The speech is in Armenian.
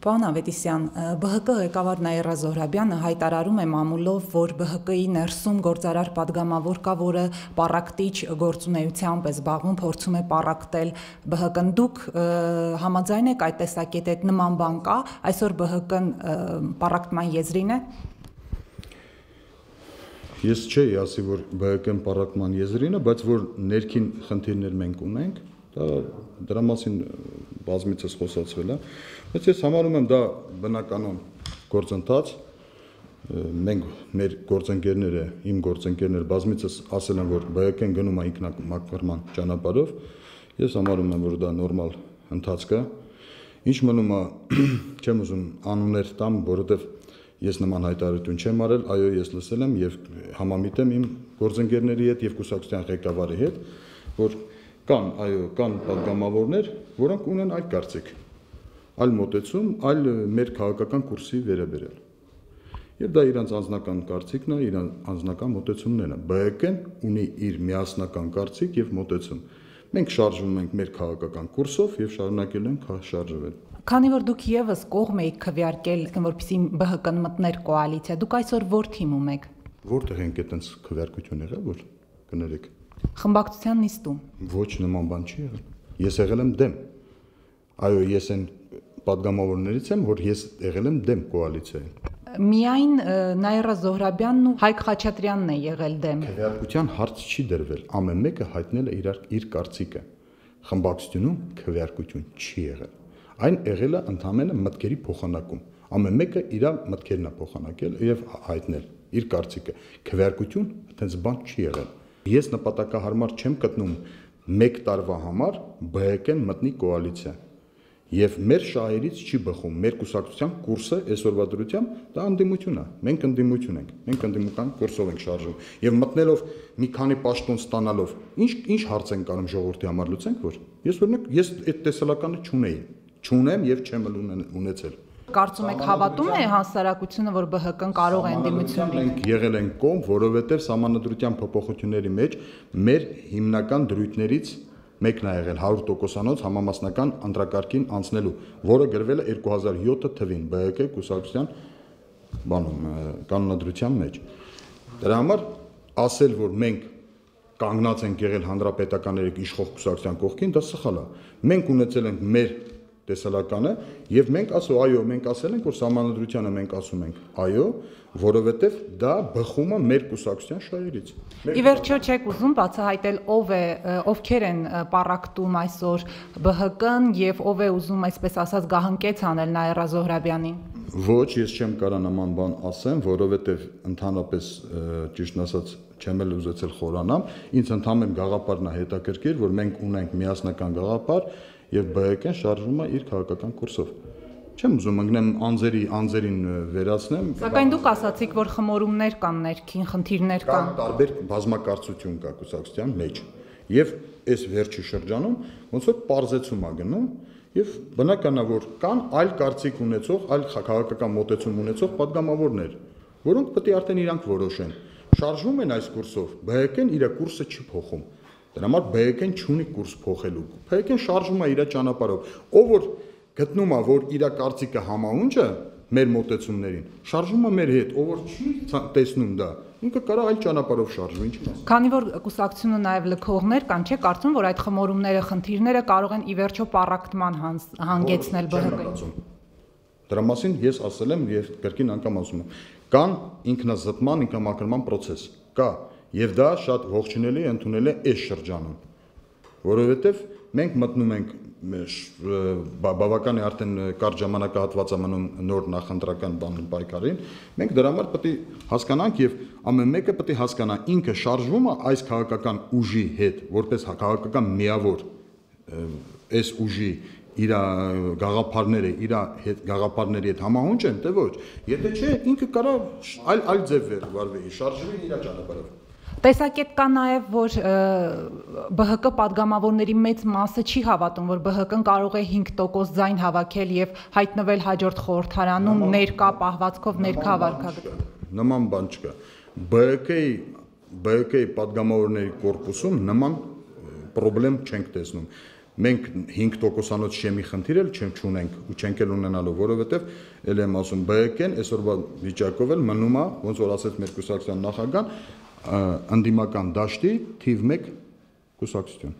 Pana Vetisyan, BHK ղեկավար Նաիրա Զոհրաբյանը հայտարարում է մամուլով, որ BHK-ի ներսում գործարար падգամավոր կա, որը պարակտիչ գործունեությամբ է զբաղվում, փորձում է պարակտել BHK-ն։ Դուք համաձայն եք այդ տեսակետի հետ, նման բան կա, այսօր BHK-ն պարակտման եզրին է։ Ես չէի ասի, որ BHK-ն պարակտման եզրին է, բայց որ ներքին խնդիրներ մենք ունենք, դրա մասին բազմիցս խոսացվել է, բայց ես համարում եմ դա բնականոն գործընթաց, մենք մեր գործընկերները, իմ գործընկերները բազմիցս ասել են, որ BHK-ն գնում է ինքնակառավարման ճանապարհով, ես համարում եմ, որ դա նորմալ ընթացք է, ինչ մնում է, չեմ ուզում անուններ տամ, որովհետև ես նման հայտարարություն չեմ արել, այո, ես լսել եմ եւ համամիտ եմ իմ գործընկերների հետ եւ կուսակցության ղեկավարի հետ, որ Can, ayo, can պատգամավորներ, որոնք ունեն այլ կարծիք, այլ մոտեցում, այլ մեր քաղաքական կուրսի վերաբերյալ։ Եվ դա իրանց անձնական կարծիքն է, իրանց անձնական մոտեցումներն են։ BHK-ն ունի իր միասնական կարծիք եւ մոտեցում։ Մենք շարժվում ենք մեր քաղաքական կուրսով եւ շարունակելու ենք շարժվել։ Քանի որ դուք եւս կողմ եք քվեարկել, որպեսզի BHK-ն մտներ կոալիցիա, դուք այսօր ո՞ր թիմում եք։ Որտեղ ենք այդտենց քվեարկություն եղել, որ կներեք։ Խմբակցության նիստում։ Ոչ նման բան չի եղել։ Ես եղել եմ դեմ։ Այո, ես այն պատգամավորներից եմ, որ ես եղել եմ դեմ կոալիցիային։ Միայն Նաիրա Զոհրաբյանն ու Հայկ Խաչատրյանն է եղել դեմ։ Քվեարկության հարց չի դրվել, ամեն մեկը հայտնել է իր կարծիքը։ Խմբակցությունում քվեարկություն չի եղել։ Այն եղել է ընդամենը մտքերի փոխանակում։ Ամեն մեկը իր մտքերն է փոխանակել եւ հայտնել իր կարծիքը։ Քվեարկություն այդպես բան չի եղել։ Ես նպատակահարմար չեմ գտնում մեկ տարվա համար BHK-ն մտնի կոալիցիա։ Եվ մեր շահերից չի բխում, մեր կուսակցության կուրսը այսօրվա դրությամբ դա ընդդիմություն է։ Մենք ընդդիմություն ենք, մենք ընդդիմական կուրսով ենք շարժվում։ Եվ մտնելով մի քանի պաշտոն ստանալով, ինչ հարց ենք անում ժողովրդի համար լուծենք, որ ես օրինակ ես այդ տեսլականը չունեի, չունեմ եւ չեմ ունեցել։ Կարծում եք հավատում է հասարակությունը, որ BHK-ն կարող է ընդդիմություն լինել։ Մենք եղել ենք կողմ, որովհետև համանդրության փոփոխությունների մեջ մեր հիմնական դրույթներից մեկն է եղել 100%-անոց համամասնական անդրակարգին անցնելու, որը գրվել է 2007 թվին BHK կուսակցության բանում կանոնադրության մեջ։ Դրա համար ասել, որ մենք կանգնած ենք եղել հանրապետականների իշխող կուսակցության կողքին, դա սխալ է։ Մենք ունեցել ենք մեր տեսլականը եւ մենք ասում այո մենք ասել ենք որ համանդրությանը մենք ասում ենք այո որովհետեւ դա բխում է մեր կուսակցության շահերից ի վերջո չեք ուզում բացահայտել ով է ովքեր են պարակտում այսօր BHK-ն եւ ով է ուզում այսպես ասած գահանքեց անել Նաիրա Զոհրաբյանին ոչ ես չեմ կարող նման բան ասեմ որովհետեւ ընդհանրապես ճիշտ ասած չեմ էլ ուզեցել խորանամ ինձ ընդհանրապես գաղափարն է հետաքրքիր որ մենք ունենք միասնական գաղափար Եվ BHK-ն շարժվում է իր քաղաքական կուրսով։ Չեմ ուզում ընկնեմ անձերին վերացնեմ։ Սակայն դուք ասացիք, որ խմորումներ կան, ներքին խնդիրներ կան։ Կան տարբեր բազմակարծություն կա կուսակցության մեջ։ Եվ այս վերջի շրջանում ոնց որ պարզեցում է գնում, եւ բնական է որ կան այլ կարծիք ունեցող, այլ քաղաքական մոտեցում ունեցող պատգամավորներ, որոնք պետք է արդեն իրանք որոշեն։ Շարժվում են այս կուրսով, BHK-ն իր կուրսը չի փոխում։ Դրա համար BHK-ն չունի կուրս փոխելու։ BHK-ն շարժվում է իր ճանապարհով։ Ով որ գտնում է, որ իր կարծիքը համաունջ է մեր մոտեցումներին, շարժվում է մեր հետ, ով որ չի տեսնում դա, ինքը կարող այլ ճանապարհով շարժվի, ինչի՞ ասում։ Քանի որ կուսակցությունը նաև լքողներ կան, չէ՞ կարծում, որ այդ խմորումները, խնդիրները կարող են ի վերջո պարակտման հանգեցնել BHK-ին։ Դրա մասին ես ասել եմ եւ կրկին անգամ ասում եմ։ Կան ինքնազտման, ինքնամաքրման process, կա Եվ դա շատ ողջունելի ընդունել է այս շրջանում, որովհետև մենք մտնում ենք բավական է արդեն կարճ ժամանակահատվածը մնում նոր նախընտրական բանն պայքարին, մենք դրա համար պետք է հասկանանք եւ ամեն մեկը պետք է հասկանա ինքը շարժվում է այս քաղաքական ուժի հետ, որպես քաղաքական միավոր այս ուժի իր գաղափարները, իր հետ գաղափարների հետ համահունչ են, թե ոչ։ Եթե չէ, ինքը կարա այլ ձև վարվի, շարժվի իր ճանապարհով։ Տեսակետ կա նաև, որ BHK պատգամավորների մեծ մասը չի հավատում, որ BHK-ն կարող է 5% ձայն հավաքել եւ հայտնվել հաջորդ խորհրդարանում ներկա պահվածքով ներքա վարքագծում։ Նման բան չկա։ BHK-ի պատգամավորների կորպուսում նման խնդրեմ չենք տեսնում։ Մենք 5% շեմի խնդիր էլ չունենք ու չենք էլ ունենալու, որովհետև էլ եմ ասում ԲՀԿ-ն այսօրվա վիճակով էլ մնում է, ոնց որ ասեց մեր կուսակցության նախագահ, ընդդիմական դաշտի թիվ 1 կուսակցություն։